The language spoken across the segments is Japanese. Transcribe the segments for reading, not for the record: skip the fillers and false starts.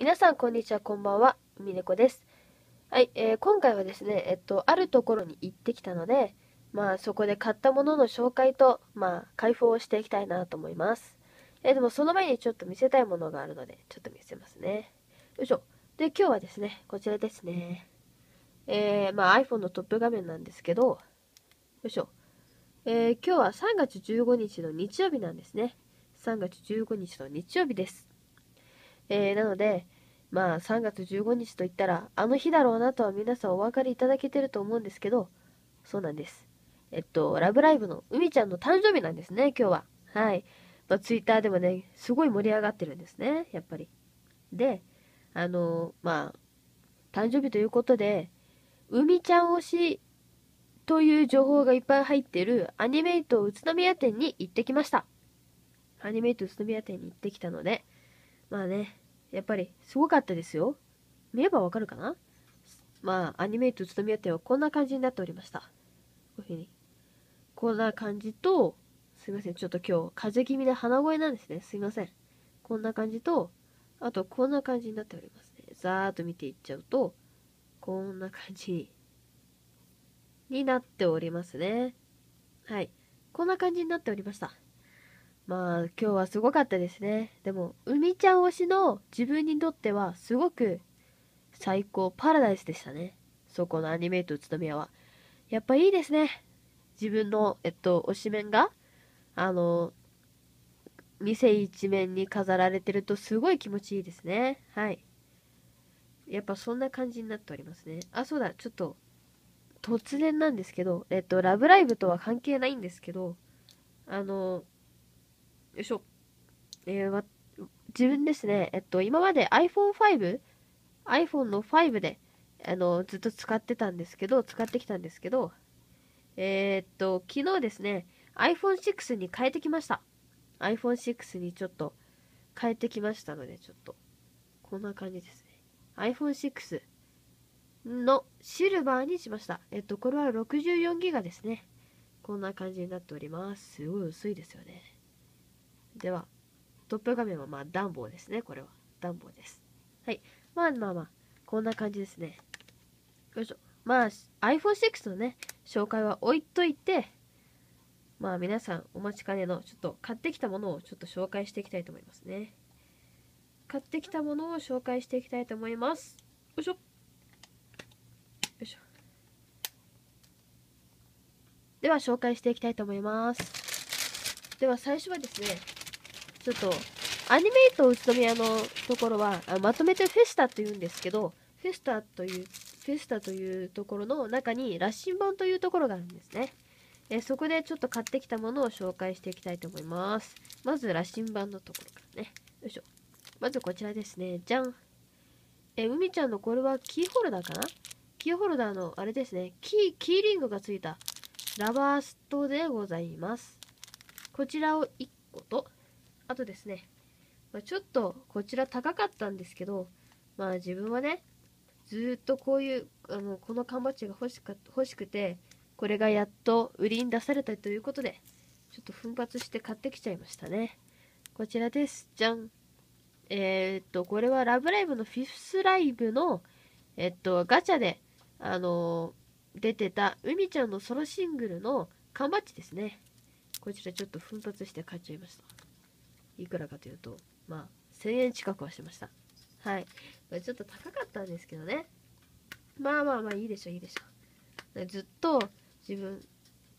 皆さんこんにちは、こんばんは、みねこです。はい、今回はですね、あるところに行ってきたので、そこで買ったものの紹介と、開封をしていきたいなと思います。でもその前にちょっと見せたいものがあるので、ちょっと見せますね。よいしょ。で、今日はですね、こちらですね。iPhone のトップ画面なんですけど、よいしょ。今日は3月15日の日曜日なんですね。3月15日の日曜日です。なので、3月15日といったら、あの日だろうなとは皆さんお分かりいただけてると思うんですけど、そうなんです。ラブライブのうみちゃんの誕生日なんですね、今日は。はい。Twitter でもね、すごい盛り上がってるんですね、やっぱり。で、誕生日ということで、うみちゃん推しという情報がいっぱい入ってるアニメイト宇都宮店に行ってきました。アニメイト宇都宮店に行ってきたので、やっぱりすごかったですよ。見ればわかるかな。アニメイト宇都宮店はこんな感じになっておりました。こういうふうに。こんな感じと、すいません、ちょっと今日、風邪気味で鼻声なんですね。すいません。こんな感じと、あとこんな感じになっておりますね。ざーっと見ていっちゃうと、こんな感じになっておりますね。はい。こんな感じになっておりました。今日はすごかったですね。でも、うみちゃん推しの自分にとってはすごく最高、パラダイスでしたね。そこのアニメイト宇都宮は。やっぱいいですね。自分の、推し面が、店一面に飾られてるとすごい気持ちいいですね。はい。やっぱそんな感じになっておりますね。あ、そうだ、ちょっと、突然なんですけど、ラブライブとは関係ないんですけど、よいしょ。自分ですね、今まで iPhone の5で、ずっと使ってきたんですけど、昨日ですね、iPhone6 に変えてきました。iPhone6 にちょっと変えてきましたので、ちょっと、こんな感じですね。iPhone6 のシルバーにしました。これは 64GB ですね。こんな感じになっております。すごい薄いですよね。では、トップ画面は暖房ですね。これは暖房です。はい。こんな感じですね。よいしょ。iPhone6 のね、紹介は置いといて、皆さんお待ちかねの、ちょっと買ってきたものをちょっと紹介していきたいと思いますね。買ってきたものを紹介していきたいと思います。よいしょ。よいしょ。では、紹介していきたいと思います。では、最初はですね、ちょっとアニメイト宇都宮のところはまとめてフェスタというんですけど、フェスタというところの中に羅針盤というところがあるんですね。そこでちょっと買ってきたものを紹介していきたいと思います。まず羅針盤のところからね。よいしょ。まずこちらですね。じゃん。うみちゃんのこれはキーホルダーかな。キーホルダーのあれですね、キーリングがついたラバーストでございます。こちらを1個と、あとですね、ちょっとこちら高かったんですけど、自分はね、ずっとこういう、この缶バッジが欲しくて、これがやっと売りに出されたということで、ちょっと奮発して買ってきちゃいましたね。こちらです。じゃん。これはラブライブのフィフスライブの、ガチャで、出てたうみちゃんのソロシングルの缶バッジですね。こちらちょっと奮発して買っちゃいました。いくらかというと、1000円近くはしました。はい。ちょっと高かったんですけどね。いいでしょ、いいでしょ。ずっと自分、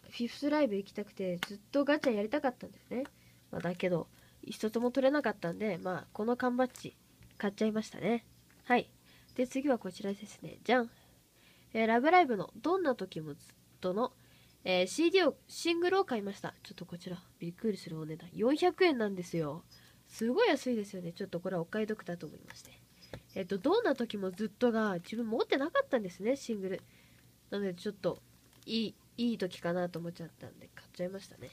フィフスライブ行きたくて、ずっとガチャやりたかったんですね。だけど、一つも取れなかったんで、この缶バッジ、買っちゃいましたね。はい。で、次はこちらですね。じゃん。ラブライブの、どんな時もずっとの、シングルを買いました。ちょっとこちら、びっくりするお値段。400円なんですよ。すごい安いですよね。ちょっとこれはお買い得だと思いまして。どんな時もずっとが、自分持ってなかったんですね、シングル。なので、ちょっと、いい時かなと思っちゃったんで、買っちゃいましたね。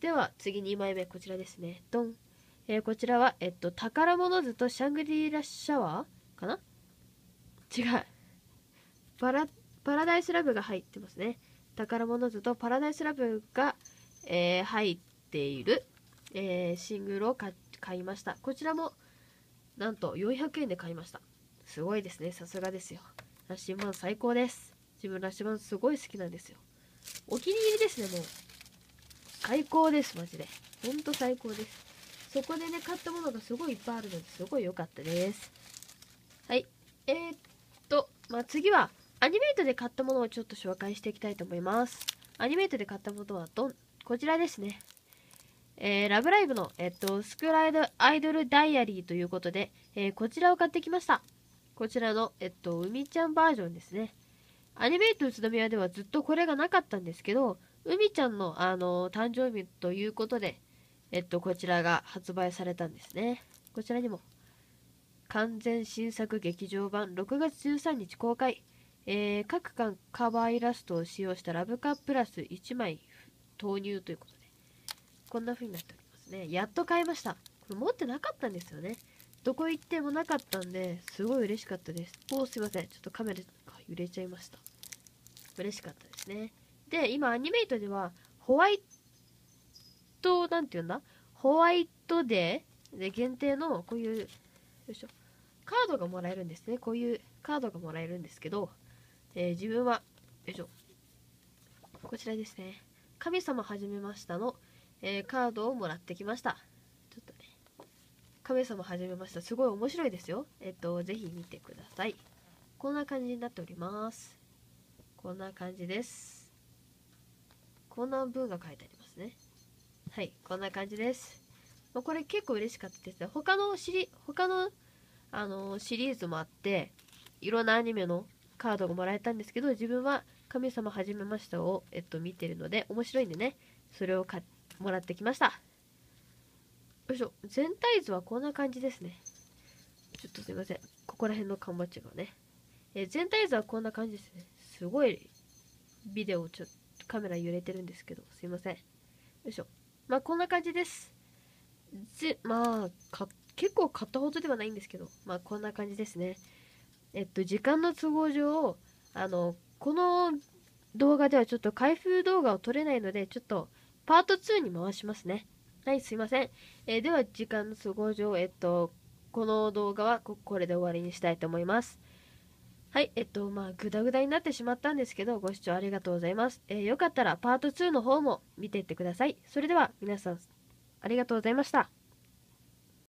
では、次2枚目、こちらですね。ドン。こちらは、宝物図とシャングリラシャワーかな。違う。パラダイスラブが入ってますね。宝物図とパラダイスラブが、入っている、シングルを買いました。こちらもなんと400円で買いました。すごいですね。さすがですよ。羅針盤最高です。自分羅針盤すごい好きなんですよ。お気に入りですね、もう。最高です、マジで。ほんと最高です。そこでね、買ったものがすごいいっぱいあるので、すごい良かったです。はい。次は、アニメイトで買ったものをちょっと紹介していきたいと思います。アニメイトで買ったものはこちらですね。ラブライブの、スクールアイドルダイアリーということで、こちらを買ってきました。こちらの、海ちゃんバージョンですね。アニメイト宇都宮ではずっとこれがなかったんですけど、海ちゃんの、誕生日ということで、こちらが発売されたんですね。こちらにも、完全新作劇場版6月13日公開、各巻カバーイラストを使用したラブカプラス1枚投入ということで、こんな風になっておりますね。やっと買いました。これ持ってなかったんですよね。どこ行ってもなかったんで、すごい嬉しかったです。おー、すいません。ちょっとカメラが揺れちゃいました。嬉しかったですね。で、今アニメイトでは、ホワイトデーで限定の、こういう、よいしょ、カードがもらえるんですね。こういうカードがもらえるんですけど、自分は、よいしょ、こちらですね。神様はじめましたの、カードをもらってきました。ちょっとね、神様はじめました。すごい面白いですよ。ぜひ見てください。こんな感じになっております。こんな感じです。こんな文が書いてありますね。はい、こんな感じです。これ結構嬉しかったですね。他の、シリーズもあって、いろんなアニメのカードがもらえたんですけど、自分は神様はじめましたを、見てるので、面白いんでね、それをもらってきました。よいしょ。全体図はこんな感じですね。ちょっとすいません。ここら辺の缶バッジがね。全体図はこんな感じですね。すごいビデオ、カメラ揺れてるんですけど、すいません。よいしょ。まあこんな感じです。結構買ったほどではないんですけど、まあこんな感じですね。時間の都合上、この動画ではちょっと開封動画を撮れないので、ちょっと、パート2に回しますね。はい、すいません。では、時間の都合上、この動画はこれで終わりにしたいと思います。はい、グダグダになってしまったんですけど、ご視聴ありがとうございます。よかったら、パート2の方も見ていってください。それでは、皆さん、ありがとうございました。